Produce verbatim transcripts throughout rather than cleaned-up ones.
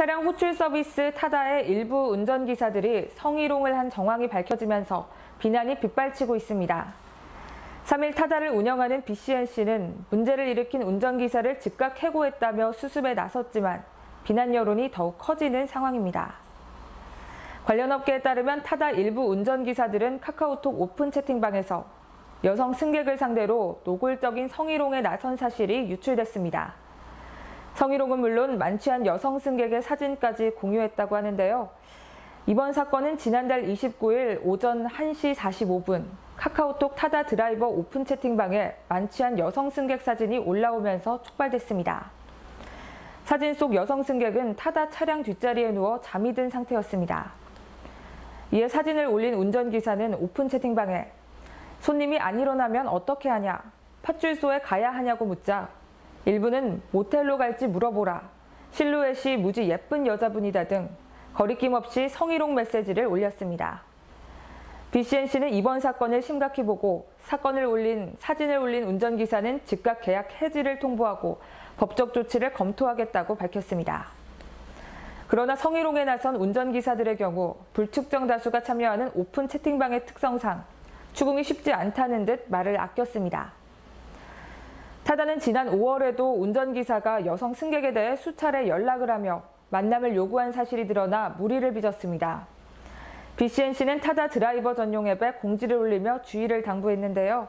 차량 호출 서비스 타다의 일부 운전기사들이 성희롱을 한 정황이 밝혀지면서 비난이 빗발치고 있습니다. 삼일 타다를 운영하는 브이씨엔씨는 문제를 일으킨 운전기사를 즉각 해고했다며 수습에 나섰지만 비난 여론이 더욱 커지는 상황입니다. 관련 업계에 따르면 타다 일부 운전기사들은 카카오톡 오픈 채팅방에서 여성 승객을 상대로 노골적인 성희롱에 나선 사실이 유출됐습니다. 성희롱은 물론 만취한 여성 승객의 사진까지 공유했다고 하는데요. 이번 사건은 지난달 이십구일 오전 한 시 사십오 분 카카오톡 타다 드라이버 오픈 채팅방에 만취한 여성 승객 사진이 올라오면서 촉발됐습니다. 사진 속 여성 승객은 타다 차량 뒷자리에 누워 잠이 든 상태였습니다. 이에 사진을 올린 운전기사는 오픈 채팅방에 손님이 안 일어나면 어떻게 하냐, 파출소에 가야 하냐고 묻자 일부는 모텔로 갈지 물어보라, 실루엣이 무지 예쁜 여자분이다 등 거리낌 없이 성희롱 메시지를 올렸습니다. 브이씨엔씨는 이번 사건을 심각히 보고 사건을 올린, 사진을 올린 운전기사는 즉각 계약 해지를 통보하고 법적 조치를 검토하겠다고 밝혔습니다. 그러나 성희롱에 나선 운전기사들의 경우 불특정 다수가 참여하는 오픈 채팅방의 특성상 추궁이 쉽지 않다는 듯 말을 아꼈습니다. 타다는 지난 오월에도 운전기사가 여성 승객에 대해 수차례 연락을 하며 만남을 요구한 사실이 드러나 물의를 빚었습니다. 브이씨엔씨는 타다 드라이버 전용 앱에 공지를 올리며 주의를 당부했는데요.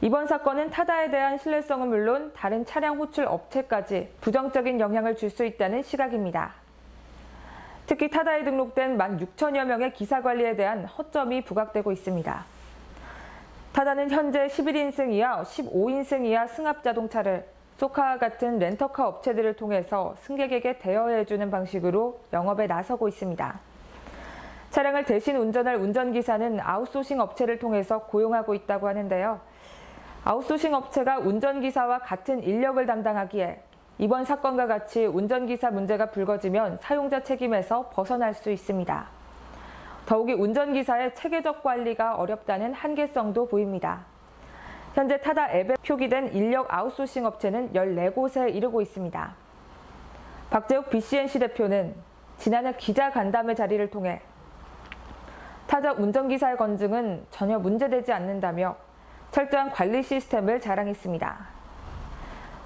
이번 사건은 타다에 대한 신뢰성은 물론 다른 차량 호출 업체까지 부정적인 영향을 줄 수 있다는 시각입니다. 특히 타다에 등록된 만 육천여 명의 기사 관리에 대한 허점이 부각되고 있습니다. 타다는 현재 십일 인승 이하, 십오 인승 이하 승합자동차를 소카와 같은 렌터카 업체들을 통해서 승객에게 대여해주는 방식으로 영업에 나서고 있습니다. 차량을 대신 운전할 운전기사는 아웃소싱 업체를 통해서 고용하고 있다고 하는데요. 아웃소싱 업체가 운전기사와 같은 인력을 담당하기에 이번 사건과 같이 운전기사 문제가 불거지면 사용자 책임에서 벗어날 수 있습니다. 더욱이 운전기사의 체계적 관리가 어렵다는 한계성도 보입니다. 현재 타다 앱에 표기된 인력 아웃소싱 업체는 열네 곳에 이르고 있습니다. 박재욱 브이씨엔씨 대표는 지난해 기자간담회 자리를 통해 타다 운전기사의 검증은 전혀 문제되지 않는다며 철저한 관리 시스템을 자랑했습니다.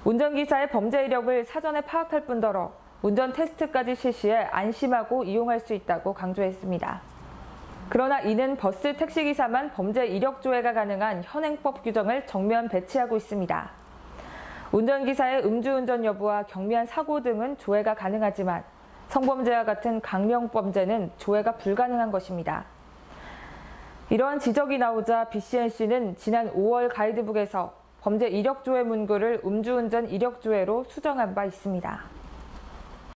운전기사의 범죄 이력을 사전에 파악할 뿐더러 운전 테스트까지 실시해 안심하고 이용할 수 있다고 강조했습니다. 그러나 이는 버스, 택시기사만 범죄 이력 조회가 가능한 현행법 규정을 정면 배치하고 있습니다. 운전기사의 음주운전 여부와 경미한 사고 등은 조회가 가능하지만 성범죄와 같은 강력범죄는 조회가 불가능한 것입니다. 이러한 지적이 나오자 브이씨엔씨는 지난 오월 가이드북에서 범죄 이력조회 문구를 음주운전 이력조회로 수정한 바 있습니다.